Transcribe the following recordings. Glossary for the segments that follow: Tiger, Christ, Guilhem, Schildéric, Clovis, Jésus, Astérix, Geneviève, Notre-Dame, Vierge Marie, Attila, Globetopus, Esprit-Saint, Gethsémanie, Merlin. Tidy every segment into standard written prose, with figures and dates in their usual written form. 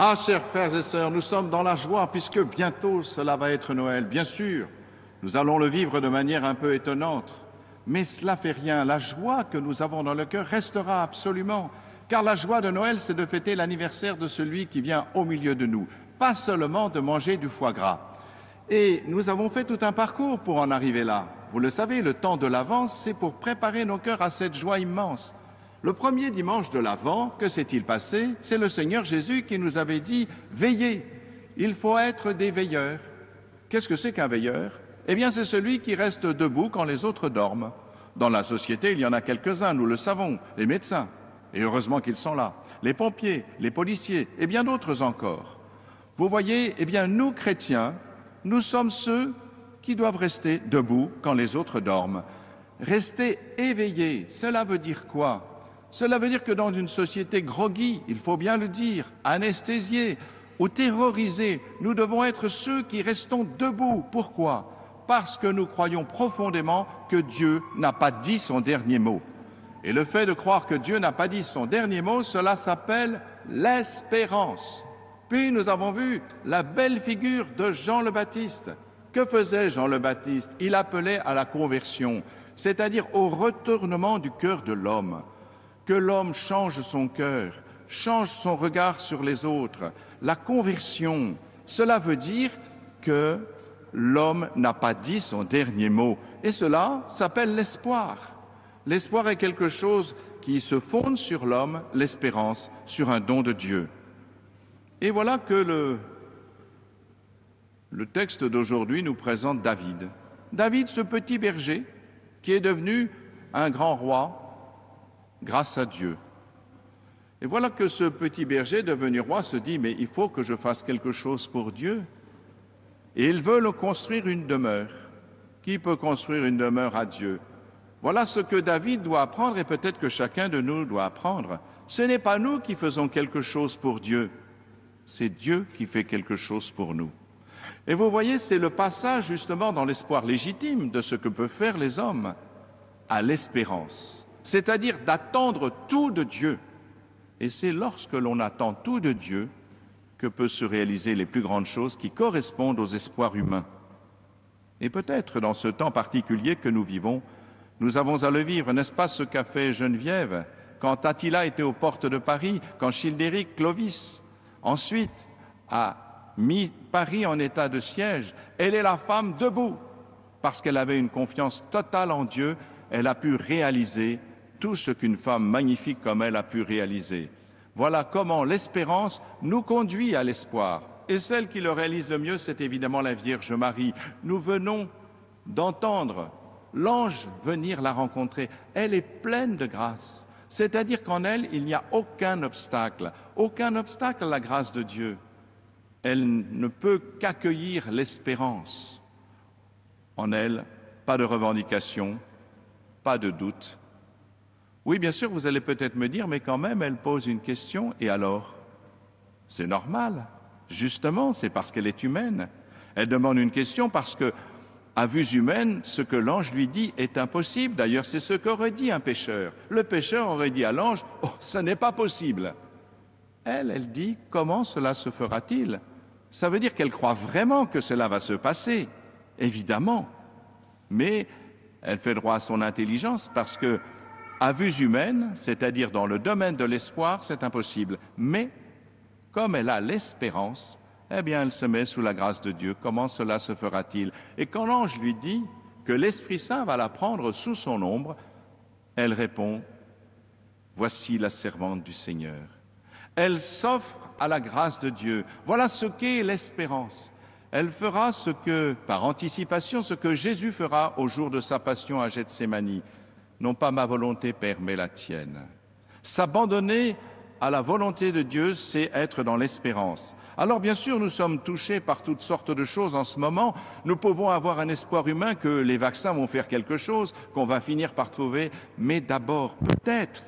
Ah, chers frères et sœurs, nous sommes dans la joie, puisque bientôt cela va être Noël. Bien sûr, nous allons le vivre de manière un peu étonnante, mais cela fait rien. La joie que nous avons dans le cœur restera absolument, car la joie de Noël, c'est de fêter l'anniversaire de celui qui vient au milieu de nous, pas seulement de manger du foie gras. Et nous avons fait tout un parcours pour en arriver là. Vous le savez, le temps de l'Avent, c'est pour préparer nos cœurs à cette joie immense. Le premier dimanche de l'Avent, que s'est-il passé? C'est le Seigneur Jésus qui nous avait dit « Veillez, il faut être des veilleurs ». Qu'est-ce que c'est qu'un veilleur? Eh bien, c'est celui qui reste debout quand les autres dorment. Dans la société, il y en a quelques-uns, nous le savons, les médecins, et heureusement qu'ils sont là, les pompiers, les policiers, et bien d'autres encore. Vous voyez, eh bien, nous, chrétiens, nous sommes ceux qui doivent rester debout quand les autres dorment. Rester éveillés, cela veut dire quoi? Cela veut dire que dans une société groggy, il faut bien le dire, anesthésiée ou terrorisée, nous devons être ceux qui restons debout. Pourquoi? Parce que nous croyons profondément que Dieu n'a pas dit son dernier mot. Et le fait de croire que Dieu n'a pas dit son dernier mot, cela s'appelle l'espérance. Puis nous avons vu la belle figure de Jean le Baptiste. Que faisait Jean le Baptiste? Il appelait à la conversion, c'est-à-dire au retournement du cœur de l'homme. Que l'homme change son cœur, change son regard sur les autres. La conversion, cela veut dire que l'homme n'a pas dit son dernier mot. Et cela s'appelle l'espoir. L'espoir est quelque chose qui se fonde sur l'homme, l'espérance, sur un don de Dieu. Et voilà que le texte d'aujourd'hui nous présente David. David, ce petit berger qui est devenu un grand roi grâce à Dieu. Et voilà que ce petit berger devenu roi se dit « Mais il faut que je fasse quelque chose pour Dieu ». Et il veut le construire une demeure. Qui peut construire une demeure à Dieu? Voilà ce que David doit apprendre, et peut-être que chacun de nous doit apprendre. Ce n'est pas nous qui faisons quelque chose pour Dieu. C'est Dieu qui fait quelque chose pour nous. Et vous voyez, c'est le passage justement dans l'espoir légitime de ce que peuvent faire les hommes à l'espérance, c'est-à-dire d'attendre tout de Dieu. Et c'est lorsque l'on attend tout de Dieu que peuvent se réaliser les plus grandes choses qui correspondent aux espoirs humains. Et peut-être dans ce temps particulier que nous vivons, nous avons à le vivre, n'est-ce pas ce qu'a fait Geneviève quand Attila était aux portes de Paris, quand Schildéric, Clovis, ensuite, a mis Paris en état de siège. Elle est la femme debout. Parce qu'elle avait une confiance totale en Dieu, elle a pu réaliser tout ce qu'une femme magnifique comme elle a pu réaliser. Voilà comment l'espérance nous conduit à l'espoir. Et celle qui le réalise le mieux, c'est évidemment la Vierge Marie. Nous venons d'entendre l'ange venir la rencontrer. Elle est pleine de grâce. C'est-à-dire qu'en elle, il n'y a aucun obstacle à la grâce de Dieu. Elle ne peut qu'accueillir l'espérance. En elle, pas de revendication, pas de doute. Oui, bien sûr, vous allez peut-être me dire, mais quand même, elle pose une question, et alors? C'est normal, justement, c'est parce qu'elle est humaine. Elle demande une question parce que, à vues humaines, ce que l'ange lui dit est impossible. D'ailleurs, c'est ce qu'aurait dit un pécheur. Le pécheur aurait dit à l'ange « Oh, ce n'est pas possible !» Elle dit « Comment cela se fera-t-il » Ça veut dire qu'elle croit vraiment que cela va se passer, évidemment. Mais elle fait droit à son intelligence parce que, à vues humaines, c'est-à-dire dans le domaine de l'espoir, c'est impossible. Mais, comme elle a l'espérance, eh bien, elle se met sous la grâce de Dieu. Comment cela se fera-t-il? Et quand l'ange lui dit que l'Esprit-Saint va la prendre sous son ombre, elle répond « Voici la servante du Seigneur ». Elle s'offre à la grâce de Dieu. Voilà ce qu'est l'espérance. Elle fera ce que, par anticipation, ce que Jésus fera au jour de sa passion à Gethsémanie. « Non pas ma volonté, Père, mais la tienne ». S'abandonner à la volonté de Dieu, c'est être dans l'espérance. Alors bien sûr, nous sommes touchés par toutes sortes de choses en ce moment. Nous pouvons avoir un espoir humain que les vaccins vont faire quelque chose, qu'on va finir par trouver. Mais d'abord, peut-être,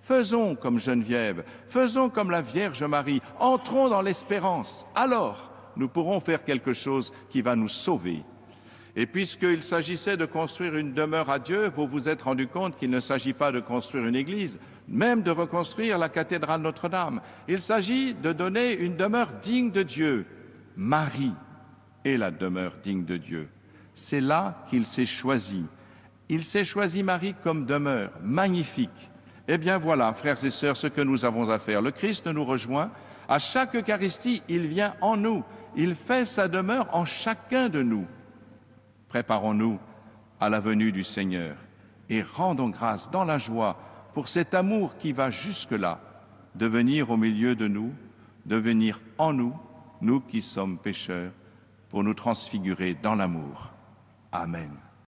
faisons comme Geneviève, faisons comme la Vierge Marie, entrons dans l'espérance. Alors, nous pourrons faire quelque chose qui va nous sauver. Et puisqu'il s'agissait de construire une demeure à Dieu, vous vous êtes rendu compte qu'il ne s'agit pas de construire une église, même de reconstruire la cathédrale Notre-Dame. Il s'agit de donner une demeure digne de Dieu. Marie est la demeure digne de Dieu. C'est là qu'il s'est choisi. Il s'est choisi Marie comme demeure, magnifique. Eh bien voilà, frères et sœurs, ce que nous avons à faire. Le Christ nous rejoint. À chaque Eucharistie, il vient en nous. Il fait sa demeure en chacun de nous. Préparons-nous à la venue du Seigneur et rendons grâce dans la joie pour cet amour qui va jusque-là, de venir au milieu de nous, de venir en nous, nous qui sommes pécheurs, pour nous transfigurer dans l'amour. Amen.